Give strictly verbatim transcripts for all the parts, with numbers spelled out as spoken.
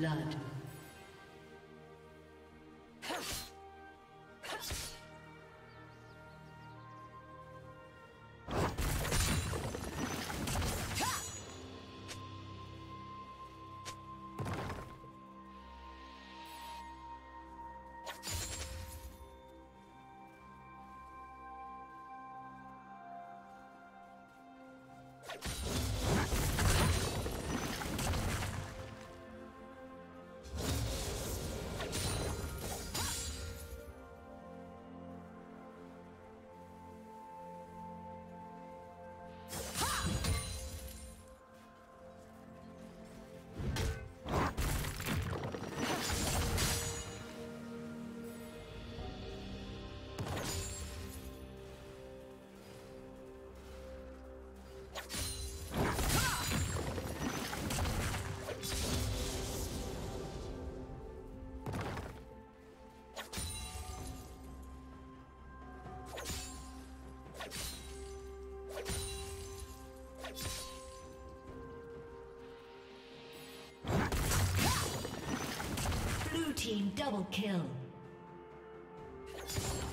blood. Team double kill. Mm-hmm.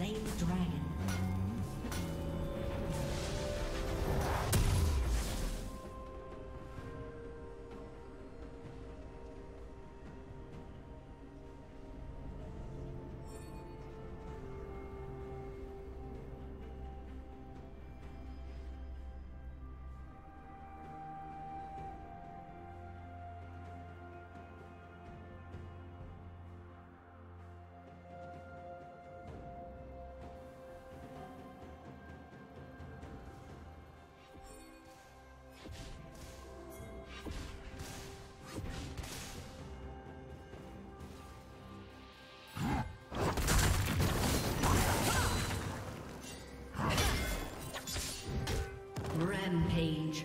slain the dragon. Rampage.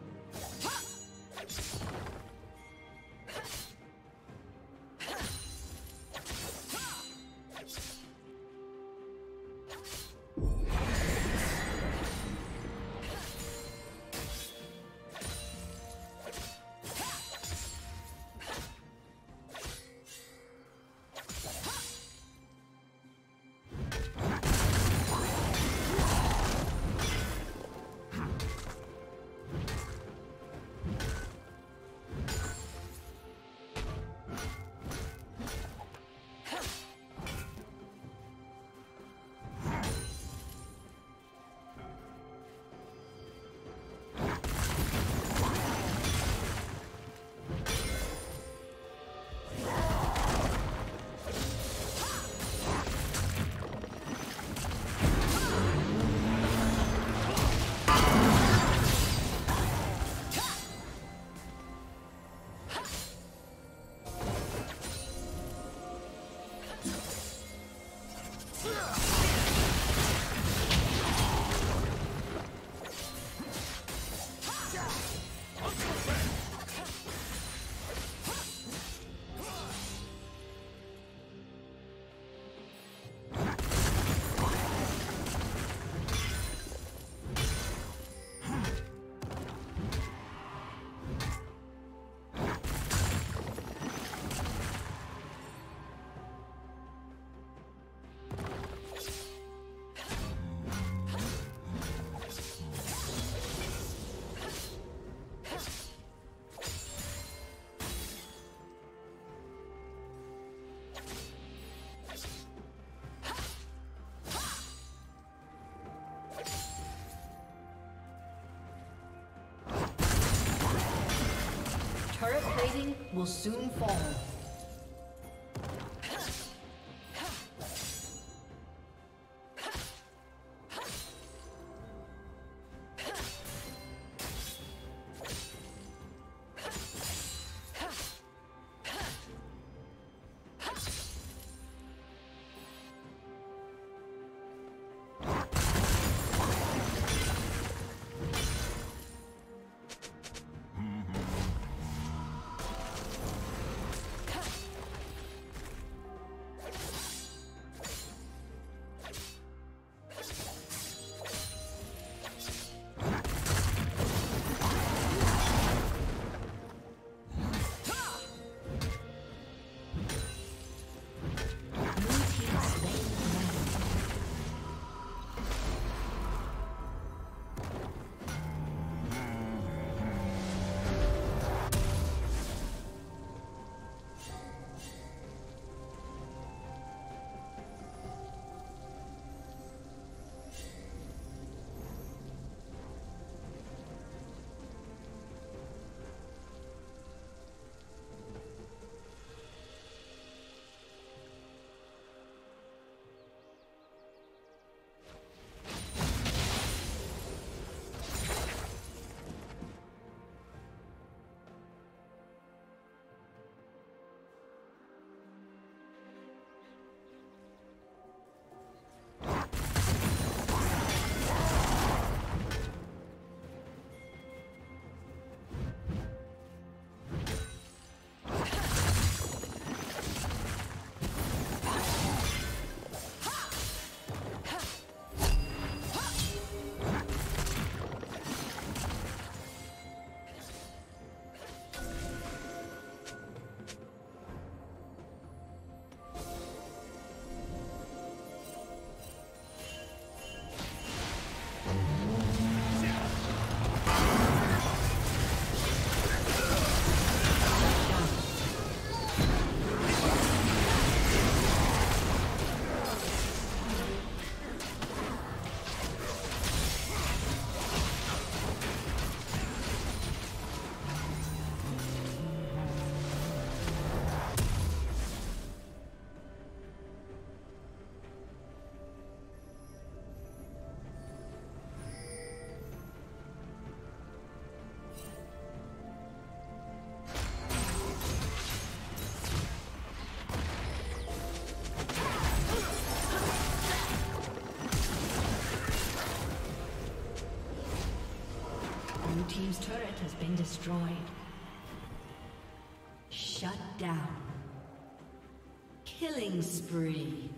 Turret plating will soon fall. Team's turret has been destroyed. Shut down. Killing spree.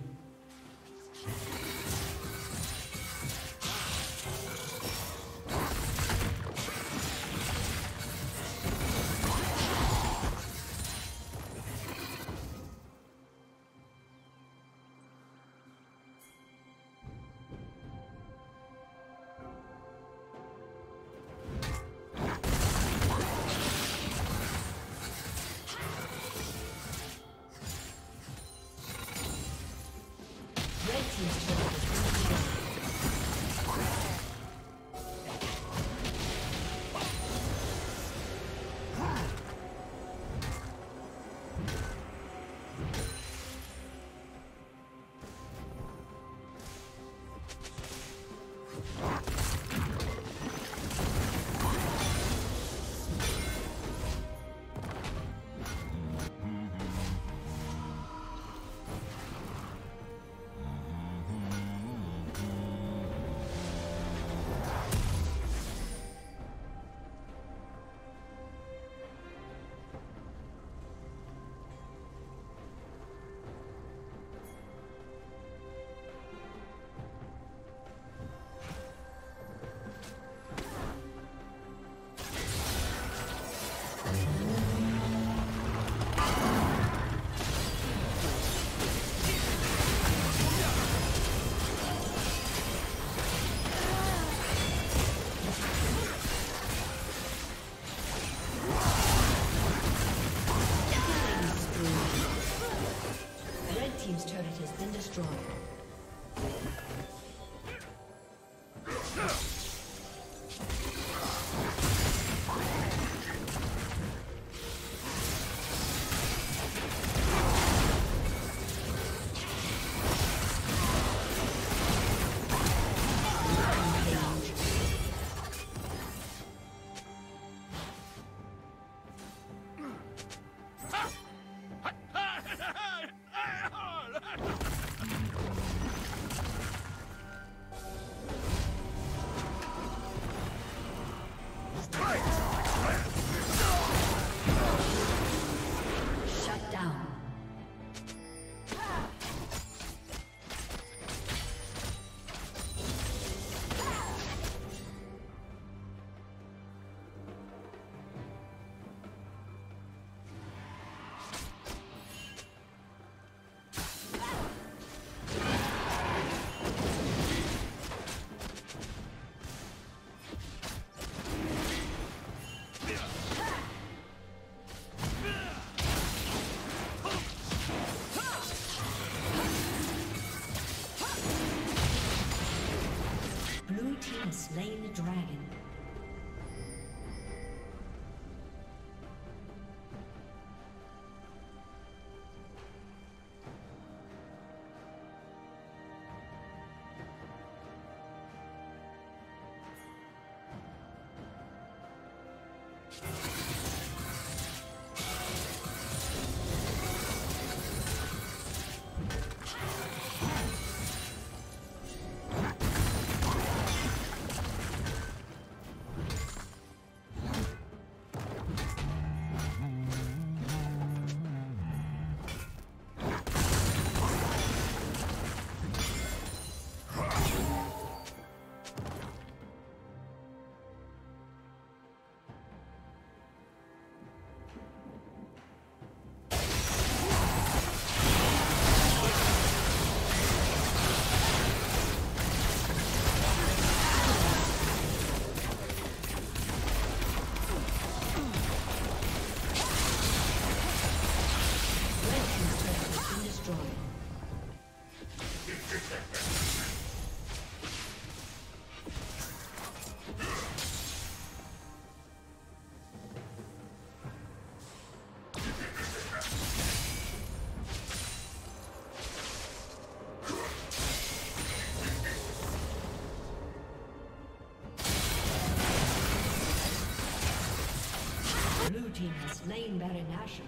He's has slain the dragon. He has slain Baron Nashor.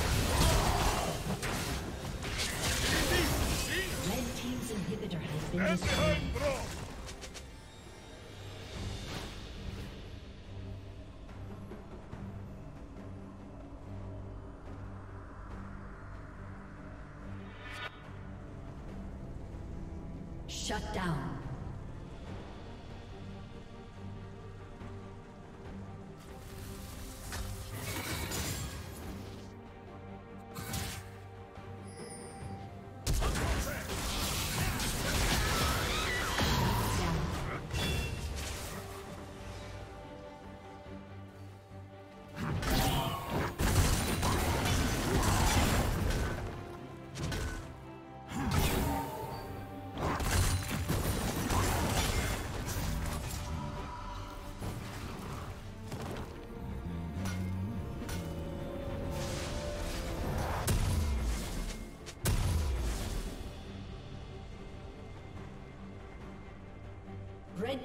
Red team's inhibitor has been destroyed. Shut down. Red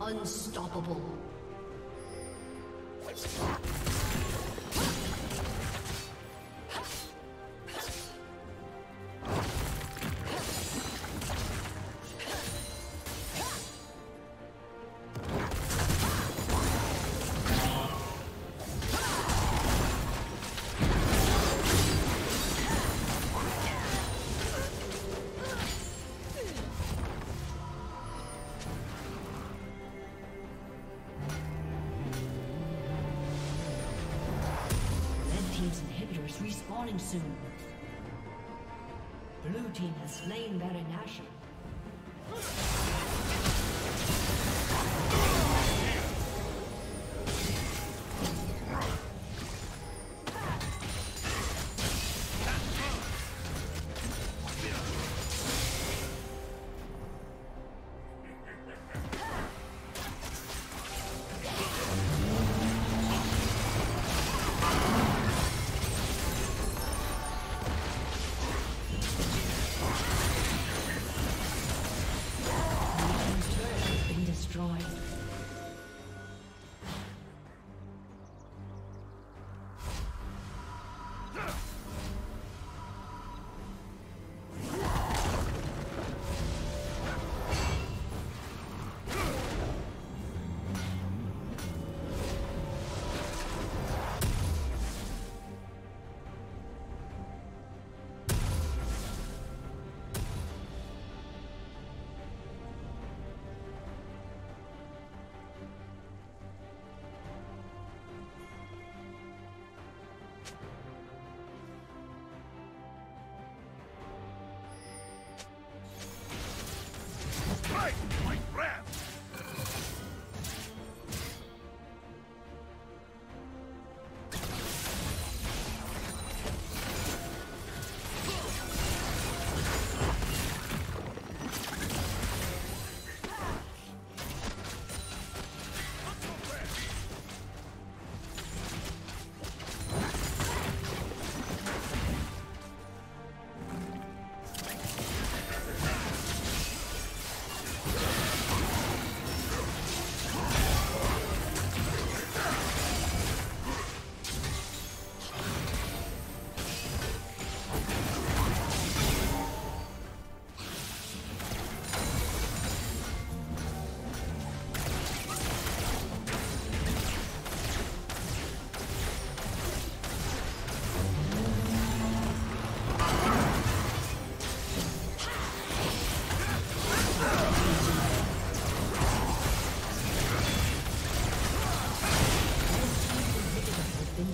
Unstoppable. Respawning soon. Blue team has slain Baron Nashor.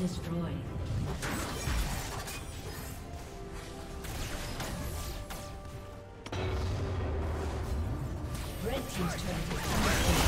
Destroyed. Team's turret.